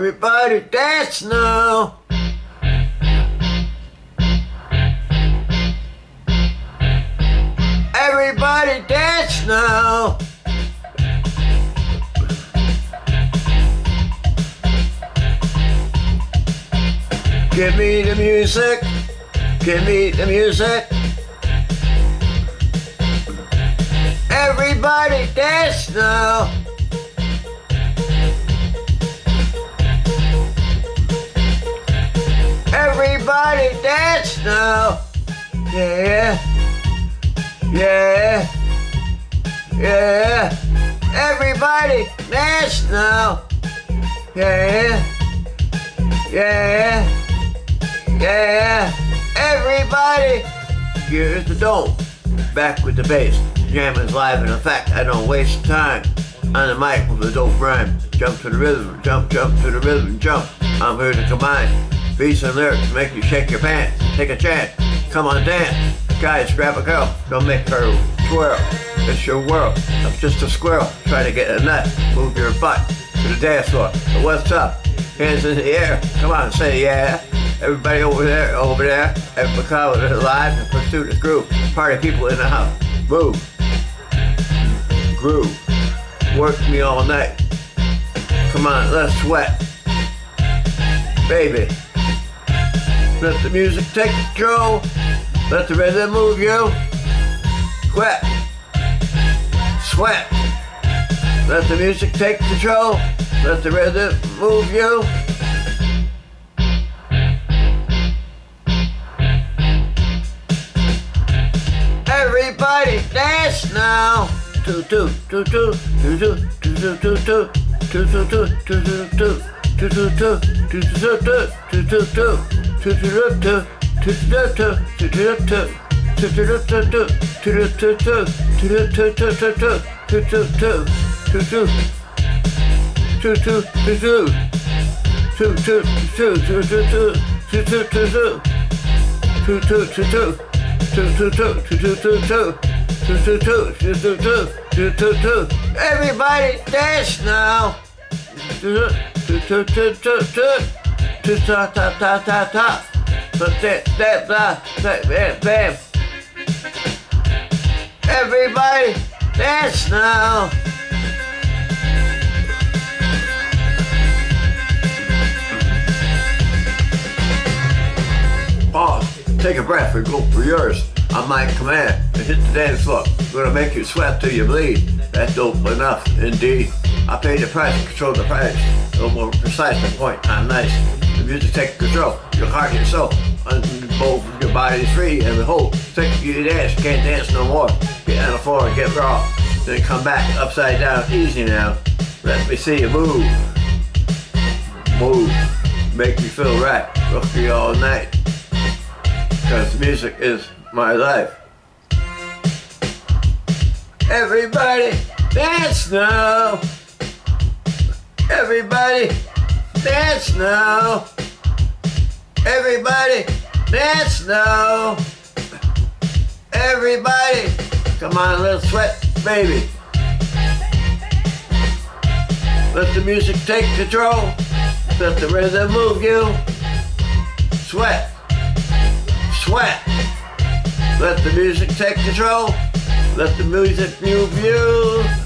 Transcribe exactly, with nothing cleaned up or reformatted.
Everybody dance now. Everybody dance now. Give me the music. Give me the music. Everybody dance now. Everybody dance now. Yeah. Yeah. Yeah. Everybody dance now. Yeah. Yeah. Yeah, everybody. Here's the dome. Back with the bass. Jammin's live in effect. I don't waste time on the mic with the dope rhyme. Jump to the rhythm, jump, jump to the rhythm, jump. I'm here to combine beats and lyrics, make you shake your pants. Take a chance. Come on, dance. Guys, grab a girl. Don't make her twirl. It's your world. I'm just a squirrel. Try to get a nut. Move your butt to the dance floor. But what's up? Hands in the air. Come on, say yeah. Everybody over there, over there, every color is alive and pursuit of groove. Party people in the house. Move. Groove. Work me all night. Come on, let's sweat. Baby. Let the music take control. Let the rhythm move you. Sweat. Sweat. Let the music take control. Let the rhythm move you. Everybody dance now. Two two two two two two two two two two two two two two two two two two two two two two two two two two Everybody dance now. Everybody dance now. Pause. Take a breath and go for yours. On my command, and hit the dance floor. Gonna make you sweat till you bleed. That's dope enough, indeed. I pay the price, control the price. No more precise than point, I'm nice. The music takes control, your heart and soul. Unfold your body free and behold. Take you to dance, can't dance no more. Get on the floor and get raw. Then come back upside down, easy now. Let me see you move. Move. Make me feel right. Look for you all night. Because music is my life. Everybody dance now. Everybody dance now. Everybody dance now. Everybody, come on, let's sweat, baby. Let the music take control. Let the rhythm move you. Sweat. Sweat. Let the music take control. Let the music move you.